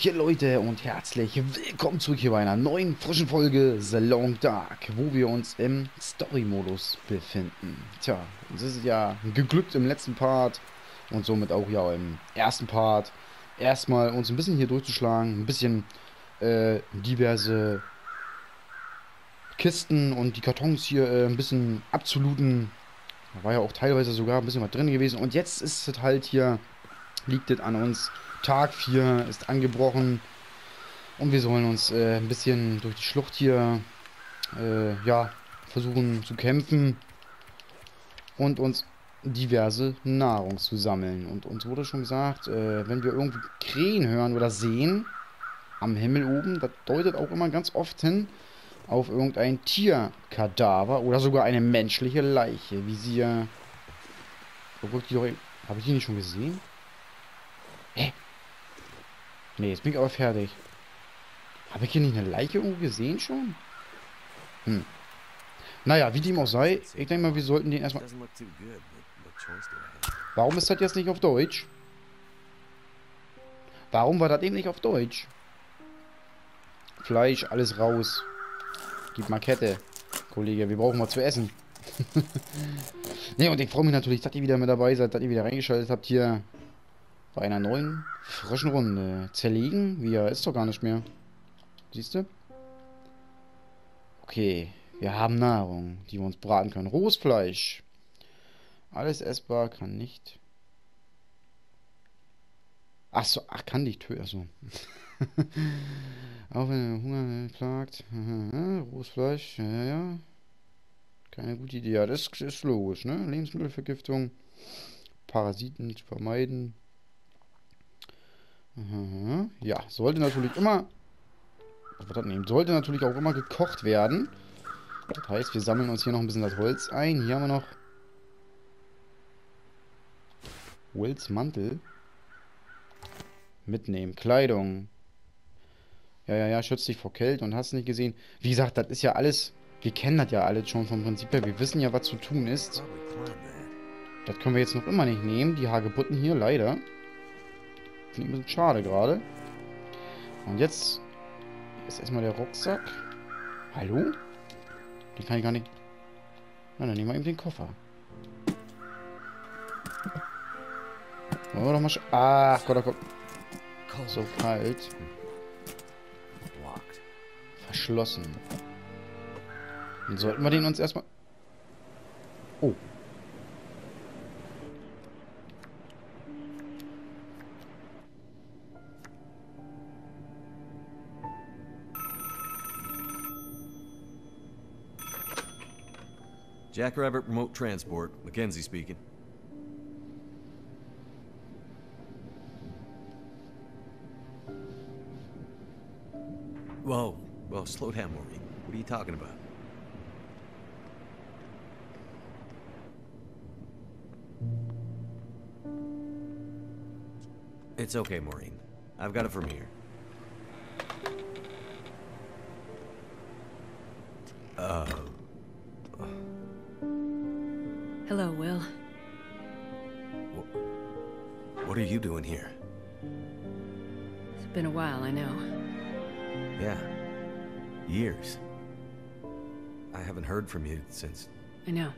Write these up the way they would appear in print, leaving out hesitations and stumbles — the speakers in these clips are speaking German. Hallöchen Leute und herzlich willkommen zurück hier bei einer neuen, frischen Folge The Long Dark, wo wir uns im Story-Modus befinden. Tja, uns ist ja geglückt im letzten Part und somit auch ja im ersten Part erstmal uns ein bisschen hier durchzuschlagen, ein bisschen diverse Kisten und die Kartons hier ein bisschen abzuluten. Da war ja auch teilweise sogar ein bisschen was drin gewesen und jetzt ist es halt hier, liegt es an uns. Tag 4 ist angebrochen und wir sollen uns ein bisschen durch die Schlucht hier ja, versuchen zu kämpfen und uns diverse Nahrung zu sammeln. Und uns wurde schon gesagt, wenn wir irgendwie Krähen hören oder sehen am Himmel oben, das deutet auch immer ganz oft hin auf irgendein Tierkadaver oder sogar eine menschliche Leiche, wie sie ja... Habe ich die nicht schon gesehen? Hä? Nee, jetzt bin ich aber fertig. Habe ich hier nicht eine Leiche irgendwo gesehen schon? Hm. Naja, wie dem auch sei, ich denke mal, wir sollten den erstmal... Warum ist das jetzt nicht auf Deutsch? Warum war das eben nicht auf Deutsch? Fleisch, alles raus. Gib mal Kette, Kollege, wir brauchen was zu essen. Ne, und ich freue mich natürlich, dass ihr wieder mit dabei seid, dass ihr wieder reingeschaltet habt hier. Bei einer neuen, frischen Runde. Zerlegen? Wir ist doch gar nicht mehr. Siehst du? Okay. Wir haben Nahrung, die wir uns braten können. Rohes Fleisch. Alles essbar, kann nicht. Ach so, ach, kann dich töten. Ach so. Auch wenn der Hunger plagt. Rohes Fleisch, ja, ja. Keine gute Idee. Ja, das ist logisch, ne? Lebensmittelvergiftung. Parasiten zu vermeiden. Ja, sollte natürlich immer... Was das nehmen? Sollte natürlich auch immer gekocht werden. Das heißt, wir sammeln uns hier noch ein bisschen das Holz ein. Hier haben wir noch... Holzmantel. Mitnehmen. Kleidung. Ja, ja, ja, schützt dich vor Kälte und hast nicht gesehen. Wie gesagt, das ist ja alles... Wir kennen das ja alles schon vom Prinzip her. Wir wissen ja, was zu tun ist. Das können wir jetzt noch immer nicht nehmen. Die Hagebutten hier, leider. Ein bisschen schade gerade. Und jetzt ist erstmal der Rucksack. Hallo? Den kann ich gar nicht... Na, dann nehmen wir eben den Koffer. Wollen wir doch mal... Ach Gott, oh Gott. So kalt. Verschlossen. Dann sollten wir den uns erstmal... Oh. Jackrabbit Remote Transport, Mackenzie speaking. Whoa, whoa, slow down, Maureen. What are you talking about? It's okay, Maureen. I've got it from here. Hello, Will. What are you doing here? It's been a while, I know. Yeah. Years. I haven't heard from you since... I know.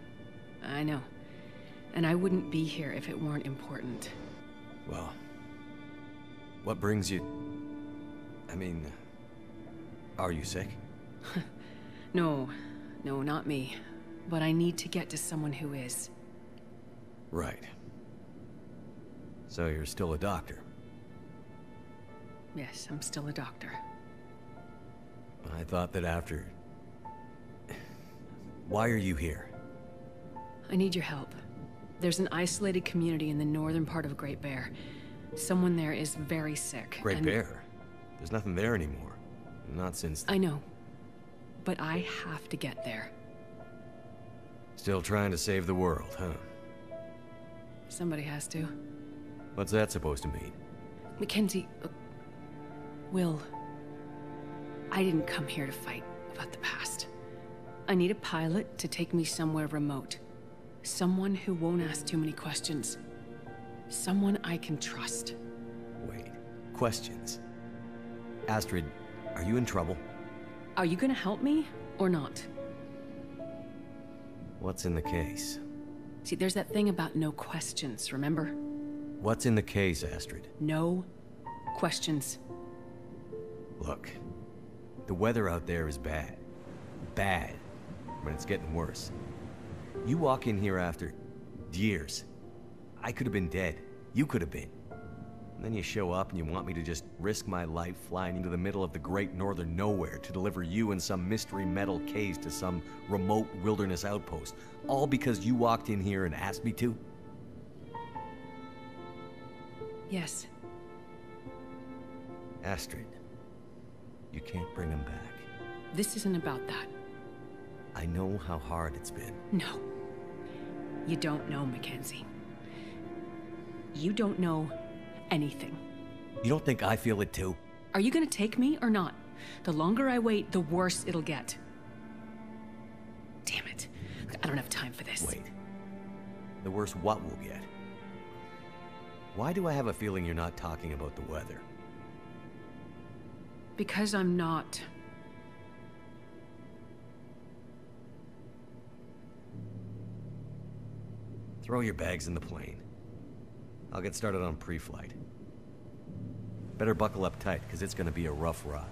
I know. And I wouldn't be here if it weren't important. Well... What brings you... I mean... Are you sick? No. No, not me. But I need to get to someone who is. Right. So you're still a doctor? Yes, I'm still a doctor. I thought that after... Why are you here? I need your help. There's an isolated community in the northern part of Great Bear. Someone there is very sick. Great Bear? There's nothing there anymore. Not since... I know. But I have to get there. Still trying to save the world, huh? Somebody has to. What's that supposed to mean? Mackenzie... Will... I didn't come here to fight about the past. I need a pilot to take me somewhere remote. Someone who won't ask too many questions. Someone I can trust. Wait, questions? Astrid, are you in trouble? Are you gonna help me or not? What's in the case? See, there's that thing about no questions, remember? What's in the case, Astrid? No questions. Look, the weather out there is bad. Bad. But it's getting worse. You walk in here after years. I could have been dead. You could have been. And then you show up and you want me to just risk my life flying into the middle of the great northern nowhere to deliver you and some mystery metal case to some remote wilderness outpost. All because you walked in here and asked me to? Yes. Astrid, you can't bring him back. This isn't about that. I know how hard it's been. No. You don't know, Mackenzie. You don't know anything. You don't think I feel it too? Are you gonna take me or not? The longer I wait, the worse it'll get. Damn it. I don't have time for this. Wait. The worse what will get? Why do I have a feeling you're not talking about the weather? Because I'm not. Throw your bags in the plane. I'll get started on pre-flight. Better buckle up tight, because it's going to be a rough ride.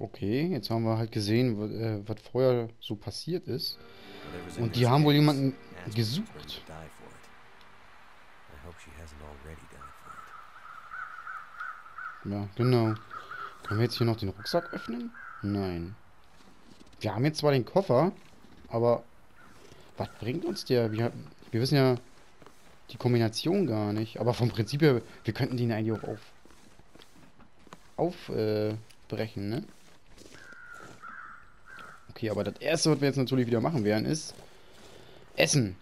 Okay, jetzt haben wir halt gesehen, was vorher so passiert ist. Und die haben wohl jemanden gesucht. Ja, genau. Können wir jetzt hier noch den Rucksack öffnen? Nein. Wir haben jetzt zwar den Koffer, aber was bringt uns der? Wir wissen ja die Kombination gar nicht. Aber vom Prinzip her, wir könnten den eigentlich auch aufbrechen, ne? Okay, aber das Erste, was wir jetzt natürlich wieder machen werden, ist Essen.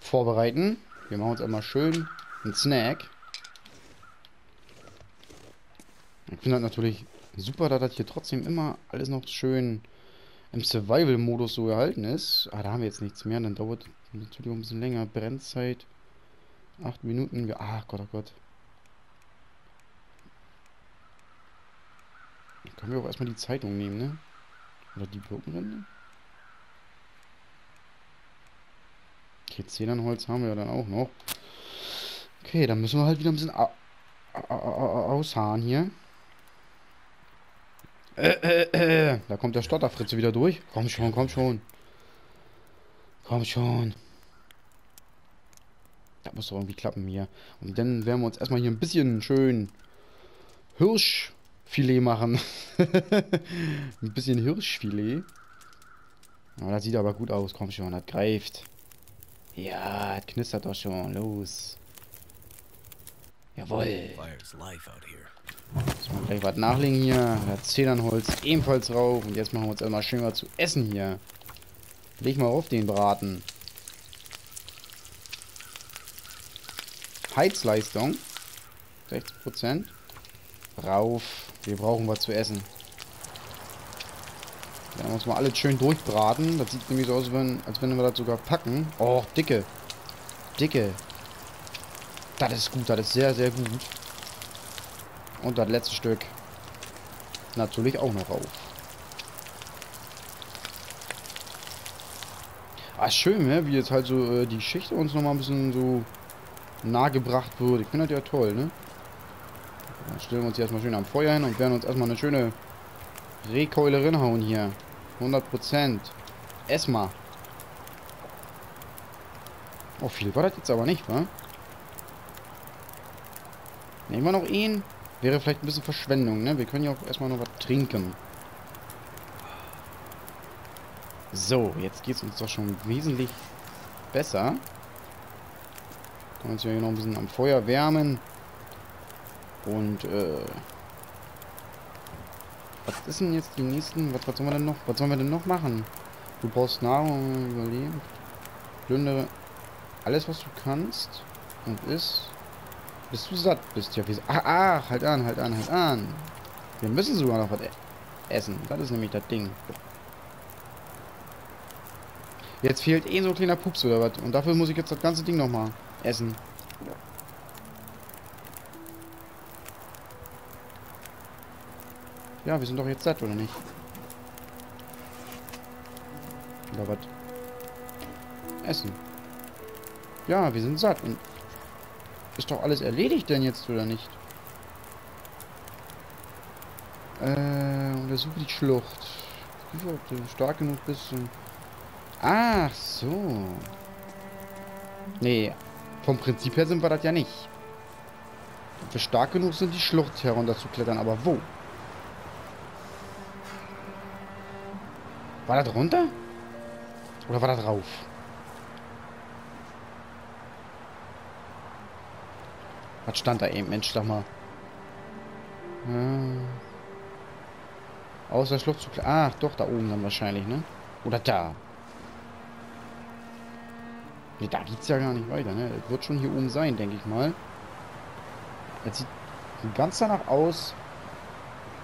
Vorbereiten. Wir machen uns einmal schön einen Snack. Ich finde das natürlich super, dass das hier trotzdem immer alles noch schön im Survival-Modus so erhalten ist. Ah, da haben wir jetzt nichts mehr. Dann dauert natürlich auch ein bisschen länger. Brennzeit. 8 Minuten. Ach Gott, oh Gott. Dann können wir auch erstmal die Zeitung nehmen, ne? Oder die Birkenrinde. Okay, Zedernholz haben wir ja dann auch noch. Okay, dann müssen wir halt wieder ein bisschen ausharren hier. Da kommt der Stotterfritze wieder durch. Komm schon, komm schon. Komm schon. Das muss doch irgendwie klappen hier. Und dann werden wir uns erstmal hier ein bisschen schön Hirschfilet machen. Ein bisschen Hirschfilet. Oh, das sieht aber gut aus. Komm schon, das greift. Ja, das knistert doch schon. Los. Jawohl. Jetzt mal gleich was nachlegen hier. Da Zedernholz ebenfalls drauf. Und jetzt machen wir uns einmal schön was zu essen hier. Leg mal auf den Braten. Heizleistung. 60%. Rauf. Wir brauchen was zu essen. Dann muss man alles schön durchbraten. Das sieht nämlich so aus, als wenn wir das sogar packen. Oh, dicke. Dicke. Das ist gut. Das ist sehr, sehr gut. Und das letzte Stück natürlich auch noch auf. Ah, schön, ne? Wie jetzt halt so die Schicht uns nochmal ein bisschen so nah gebracht wurde. Ich finde das ja toll, ne? Dann stellen wir uns hier erstmal schön am Feuer hin und werden uns erstmal eine schöne Rehkeule reinhauen hier. 100%. Erstmal. Oh, viel war das jetzt aber nicht, wa? Nehmen wir noch ihn. Wäre vielleicht ein bisschen Verschwendung, ne? Wir können ja auch erstmal noch was trinken. So, jetzt geht es uns doch schon wesentlich besser. Können wir uns ja hier noch ein bisschen am Feuer wärmen. Und, was ist denn jetzt die nächsten? Was sollen wir denn noch? Was sollen wir denn noch machen? Du brauchst Nahrung, überleben. Plündere alles, was du kannst und isst. Bis du satt bist, ja. Ach, halt an, halt an, halt an. Wir müssen sogar noch was essen. Das ist nämlich das Ding. Jetzt fehlt eh so ein kleiner Pups oder was. Und dafür muss ich jetzt das ganze Ding nochmal essen. Ja, wir sind doch jetzt satt, oder nicht? Oder was? Essen. Ja, wir sind satt. Und ist doch alles erledigt denn jetzt, oder nicht? Untersuche die Schlucht. Prüfe, ob du stark genug bist. Ach so. Nee, vom Prinzip her sind wir das ja nicht. Ob wir stark genug sind, die Schlucht herunterzuklettern, aber wo? War das runter? Oder war das rauf? Was stand da eben? Mensch, sag mal. Aus der Schlucht zu... Ach, doch, da oben dann wahrscheinlich, ne? Oder da. Ne, da geht's ja gar nicht weiter, ne? Das wird schon hier oben sein, denke ich mal. Das sieht ganz danach aus,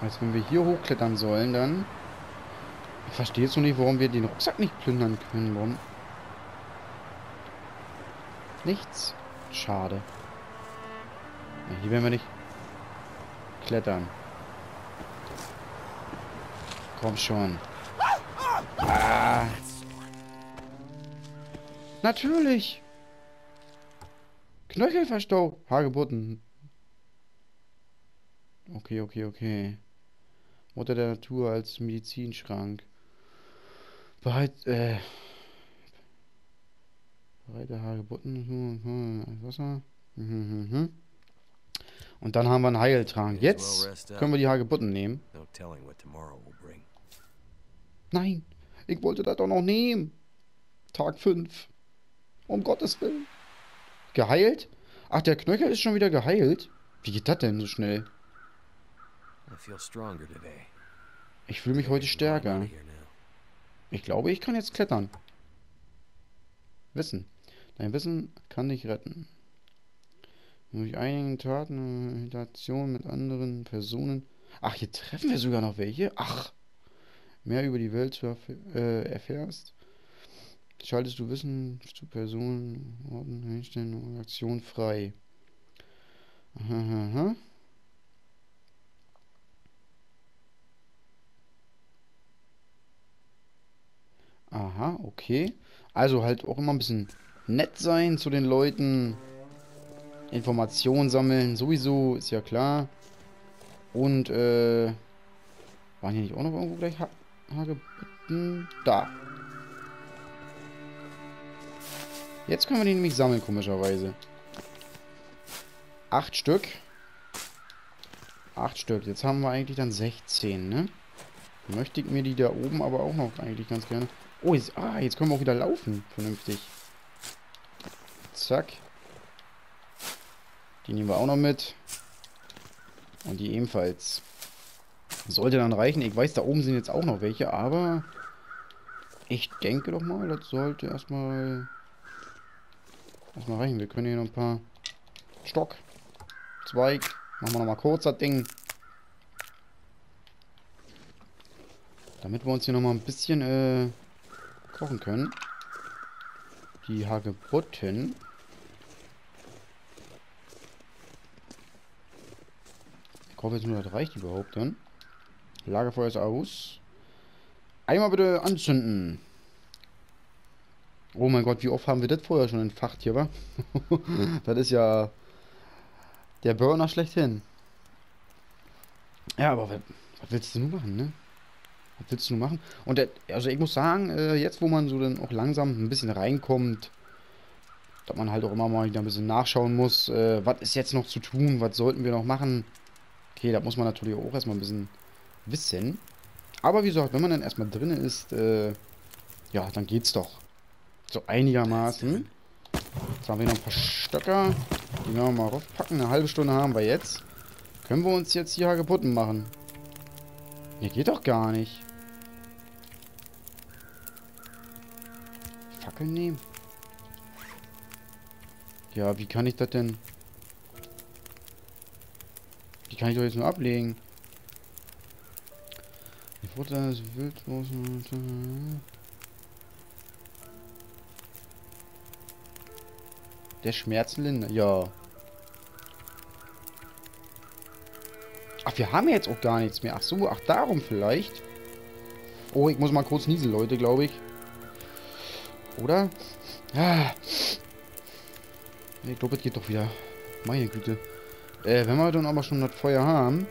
als wenn wir hier hochklettern sollen, dann... Ich verstehe jetzt noch nicht, warum wir den Rucksack nicht plündern können. Warum? Nichts. Schade. Ja, hier werden wir nicht klettern. Komm schon. Ah. Natürlich. Knöchel verstaubt. Hagebutten. Okay, okay, okay. Mutter der Natur als Medizinschrank. Breite Hagebutten, Wasser. Und dann haben wir einen Heiltrank. Jetzt können wir die Hagebutten nehmen. Nein, ich wollte das doch noch nehmen. Tag 5. Um Gottes Willen. Geheilt? Ach, der Knöchel ist schon wieder geheilt? Wie geht das denn so schnell? Ich fühle mich heute stärker. Ich glaube, ich kann jetzt klettern. Wissen. Dein Wissen kann dich retten. Durch einigen Taten und Interaktion mit anderen Personen. Ach, hier treffen wir sogar noch welche. Ach. Mehr über die Welt erfährst, schaltest du Wissen zu Personen, Orten, Einstellungen und Aktionen frei. Aha. Aha, okay. Also halt auch immer ein bisschen nett sein zu den Leuten. Informationen sammeln, sowieso, ist ja klar. Und, waren hier nicht auch noch irgendwo gleich Hagebutten? Da. Jetzt können wir die nämlich sammeln, komischerweise. 8 Stück. 8 Stück. Jetzt haben wir eigentlich dann 16, ne? Möchte ich mir die da oben aber auch noch eigentlich ganz gerne... Oh, jetzt, jetzt können wir auch wieder laufen. Vernünftig. Zack. Die nehmen wir auch noch mit. Und die ebenfalls. Sollte dann reichen. Ich weiß, da oben sind jetzt auch noch welche, aber... Ich denke doch mal, das sollte erstmal... reichen. Wir können hier noch ein paar... Stock. Zweig. Machen wir nochmal kurz das Ding. Damit wir uns hier nochmal ein bisschen, kochen können. Die Hagebutten. Ich hoffe jetzt nur, das reicht überhaupt dann. Lagerfeuer ist aus. Einmal bitte anzünden. Oh mein Gott, wie oft haben wir das Feuer schon entfacht hier, wa? Das ist ja der Burner schlechthin. Ja, aber was willst du nun machen, ne? Was willst du nur machen? Und also ich muss sagen, jetzt wo man so dann auch langsam ein bisschen reinkommt, dass man halt auch immer mal wieder ein bisschen nachschauen muss, was ist jetzt noch zu tun, was sollten wir noch machen. Okay, da muss man natürlich auch erstmal ein bisschen wissen. Aber wie gesagt, wenn man dann erstmal drin ist, ja, dann geht's doch. So einigermaßen. Jetzt haben wir noch ein paar Stöcker. Die werden wir mal raufpacken. Eine halbe Stunde haben wir jetzt. Können wir uns jetzt hier Hagebutten machen? Hier geht doch gar nicht. Fackeln nehmen. Ja, wie kann ich das denn? Die kann ich doch jetzt nur ablegen. Ich wollte das wild draußen. Der Schmerzenlinder. Ja. Ach, wir haben jetzt auch gar nichts mehr. Ach so, ach darum vielleicht. Oh, ich muss mal kurz niesen, Leute, glaube ich. Oder? Ah. Ich glaube, es geht doch wieder. Meine Güte. Wenn wir dann aber schon das Feuer haben,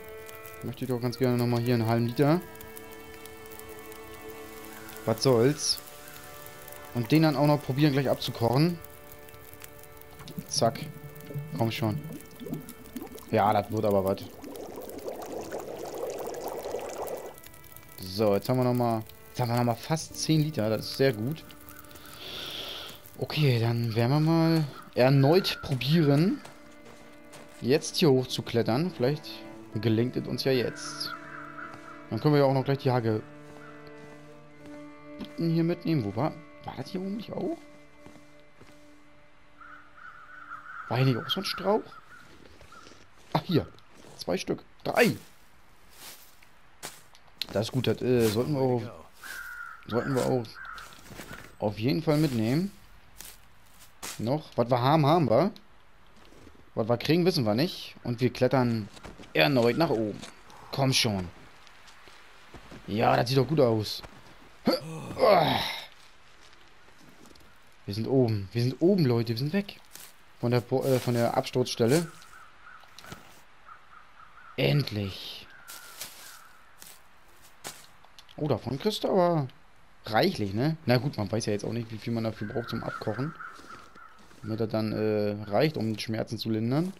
möchte ich doch ganz gerne nochmal hier einen halben Liter. Was soll's? Und den dann auch noch probieren, gleich abzukochen. Zack. Komm schon. Ja, das wird aber was. So, jetzt haben wir nochmal. Jetzt haben wir nochmal fast 10 Liter. Das ist sehr gut. Okay, dann werden wir mal erneut probieren, jetzt hier hoch zu klettern. Vielleicht gelingt es uns ja jetzt. Dann können wir ja auch noch gleich die Hage hier mitnehmen. Wo war? War das hier oben nicht auch? War hier nicht auch so ein Strauch? Ach, hier. 2 Stück. 3. Das ist gut. Das sollten wir auch auf jeden Fall mitnehmen. Noch. Was wir haben wir. Was wir kriegen, wissen wir nicht. Und wir klettern erneut nach oben. Komm schon. Ja, das sieht doch gut aus. Wir sind oben. Wir sind oben, Leute. Wir sind weg. Von der Absturzstelle. Endlich. Oh, davon kriegst du aber reichlich, ne? Na gut, man weiß ja jetzt auch nicht, wie viel man dafür braucht zum Abkochen. Damit das dann reicht, um Schmerzen zu lindern.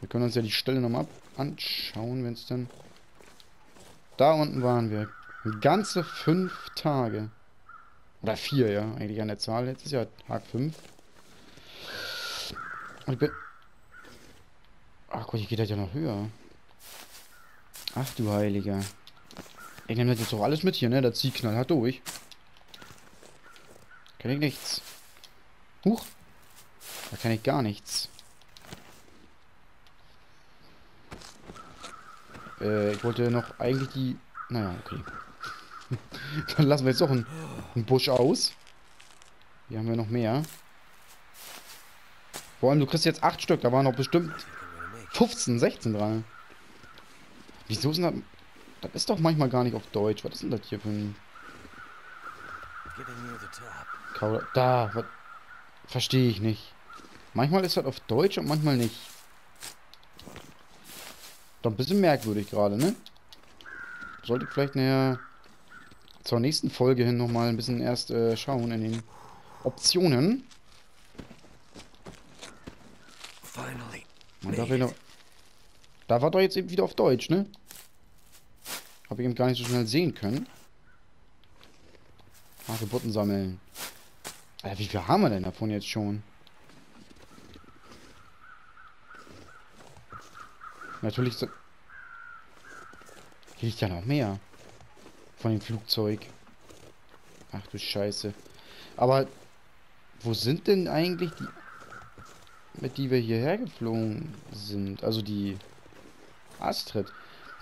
Wir können uns ja die Stelle nochmal anschauen, wenn es denn... Da unten waren wir. Ganze 5 Tage. Oder 4, ja. Eigentlich an der Zahl. Jetzt ist ja Tag 5. Und ich bin... Ach Gott, hier geht das ja noch höher. Ach du Heiliger. Ich nehme das jetzt doch alles mit hier, ne? Das zieht knallhart durch. Kann ich nichts. Huch. Da kann ich gar nichts. Ich wollte noch eigentlich die... Naja, okay. Dann lassen wir jetzt doch einen Busch aus. Hier haben wir noch mehr. Vor allem, du kriegst jetzt 8 Stück. Da waren noch bestimmt 15, 16 dran. Wieso sind das... Das ist doch manchmal gar nicht auf Deutsch. Was ist denn das hier für ein... Da, was... Verstehe ich nicht. Manchmal ist das auf Deutsch und manchmal nicht. Doch ein bisschen merkwürdig gerade, ne? Sollte ich vielleicht nachher zur nächsten Folge hin nochmal ein bisschen erst schauen in den Optionen. Man darf ja noch... Da war doch jetzt eben wieder auf Deutsch, ne? Habe ich eben gar nicht so schnell sehen können. Hagebutten sammeln. Alter, wie viel haben wir denn davon jetzt schon? Natürlich so... Hier liegt ja noch mehr. Von dem Flugzeug. Ach du Scheiße. Aber... Wo sind denn eigentlich die... Mit die wir hierher geflogen sind? Also die... Astrid.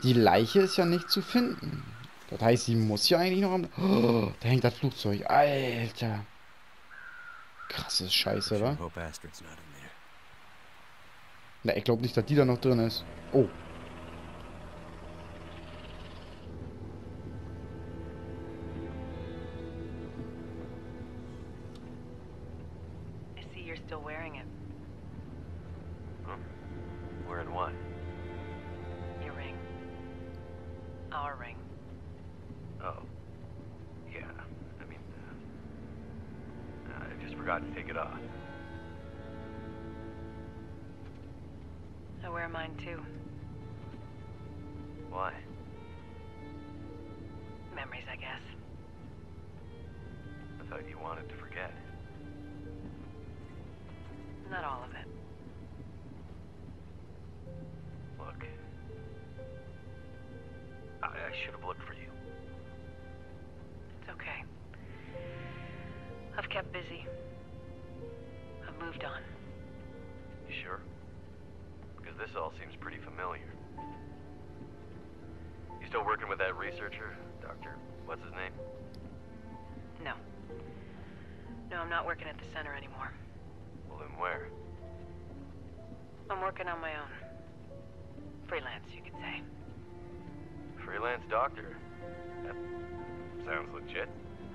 Die Leiche ist ja nicht zu finden. Das heißt, sie muss ja eigentlich noch am... Oh, da hängt das Flugzeug. Alter. Krasses Scheiße, oder? Na, ich glaube nicht, dass die da noch drin ist. Oh. No, I'm not working at the center anymore. Well, then where? been working on my own. Freelance, you could say. Freelance doctor? That sounds legit.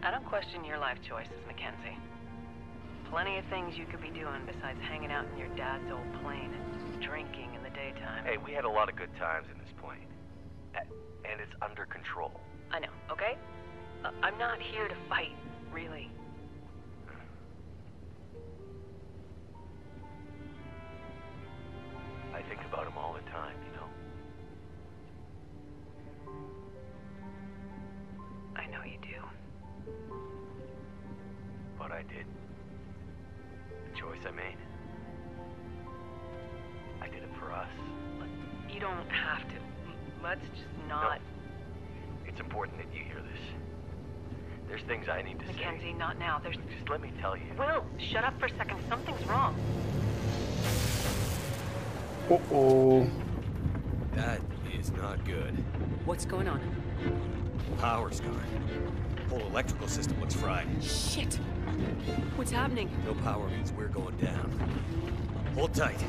I don't question your life choices, Mackenzie. Plenty of things you could be doing besides hanging out in your dad's old plane and drinking in the daytime. Hey, we had a lot of good times in this plane. And it's under control. I know, okay? I'm not here to fight, really. I think about him all the time, you know? I know you do. But I did. The choice I made. I did it for us. But you don't have to. Let's just not... No. It's important that you hear this. There's things I need to say. Mackenzie, not now. There's... Just let me tell you. Will, shut up for a second. Something's wrong. Uh-oh. That is not good. What's going on? Power's gone. Whole electrical system looks fried. Shit! What's happening? No power means we're going down. Hold tight.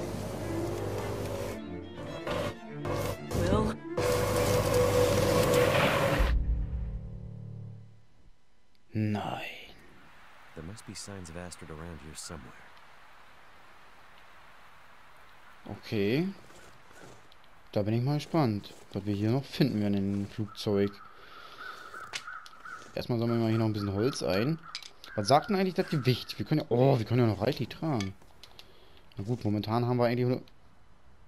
Will? Nein. There must be signs of Astrid around here somewhere. Okay. Da bin ich mal gespannt, was wir hier noch finden werden in dem Flugzeug. Erstmal sammeln wir hier noch ein bisschen Holz ein. Was sagt denn eigentlich das Gewicht? Wir können ja... Oh, wir können ja noch reichlich tragen. Na gut, momentan haben wir eigentlich...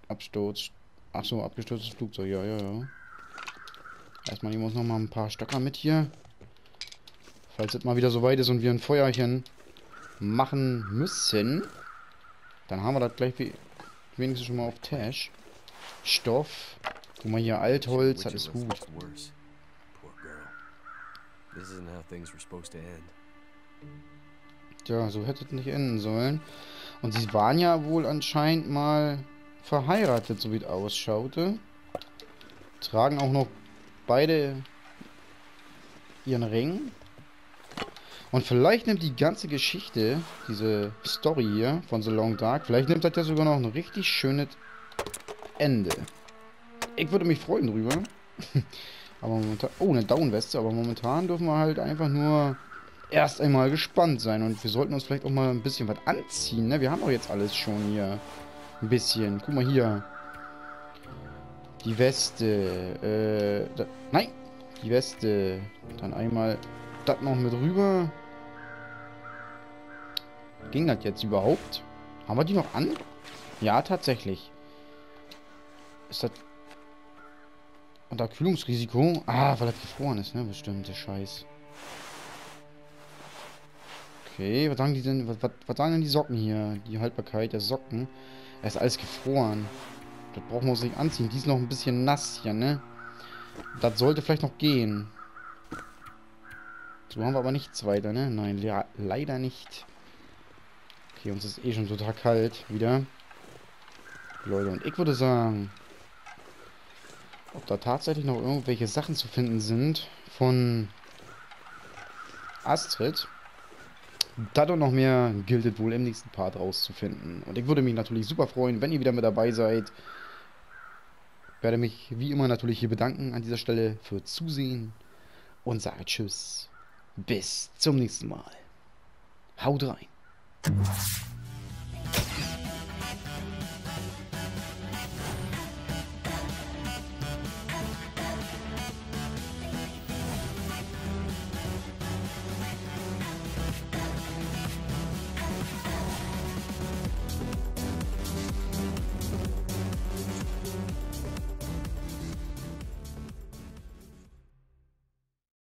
Absturz... Achso, abgestürztes Flugzeug. Ja, ja, ja. Erstmal nehmen wir uns nochmal ein paar Stöcker mit hier. Falls es mal wieder so weit ist und wir ein Feuerchen machen müssen, dann haben wir das gleich wie... Wenigstens schon mal auf Tash. Stoff. Guck mal hier, Altholz, das ist gut. Tja, so hätte es nicht enden sollen. Und sie waren ja wohl anscheinend mal verheiratet, so wie es ausschaute. Tragen auch noch beide ihren Ring. Und vielleicht nimmt die ganze Geschichte, diese Story hier von The Long Dark, vielleicht nimmt das ja sogar noch ein richtig schönes Ende. Ich würde mich freuen drüber. Aber momentan... Oh, eine Downweste. Aber momentan dürfen wir halt einfach nur erst einmal gespannt sein. Und wir sollten uns vielleicht auch mal ein bisschen was anziehen, ne? Wir haben auch jetzt alles schon hier. Ein bisschen. Guck mal hier. Die Weste. Nein! Die Weste. Dann einmal... das noch mit rüber. Ging das jetzt überhaupt? Haben wir die noch an? Ja, tatsächlich. Ist das... unter Kühlungsrisiko? Ah, weil das gefroren ist, ne? Bestimmt, der Scheiß. Okay, was sagen die denn? Was sagen denn die Socken hier? Die Haltbarkeit der Socken. Es ist alles gefroren. Das brauchen wir uns nicht anziehen. Die ist noch ein bisschen nass hier, ne? Das sollte vielleicht noch gehen. So haben wir aber nichts weiter, ne? Nein, leider nicht. Okay, uns ist eh schon total kalt wieder. Leute, und ich würde sagen, ob da tatsächlich noch irgendwelche Sachen zu finden sind von Astrid, da doch noch mehr gilt es wohl im nächsten Part rauszufinden. Und ich würde mich natürlich super freuen, wenn ihr wieder mit dabei seid. Ich werde mich wie immer natürlich hier bedanken an dieser Stelle für Zusehen und sage Tschüss. Bis zum nächsten Mal. Haut rein.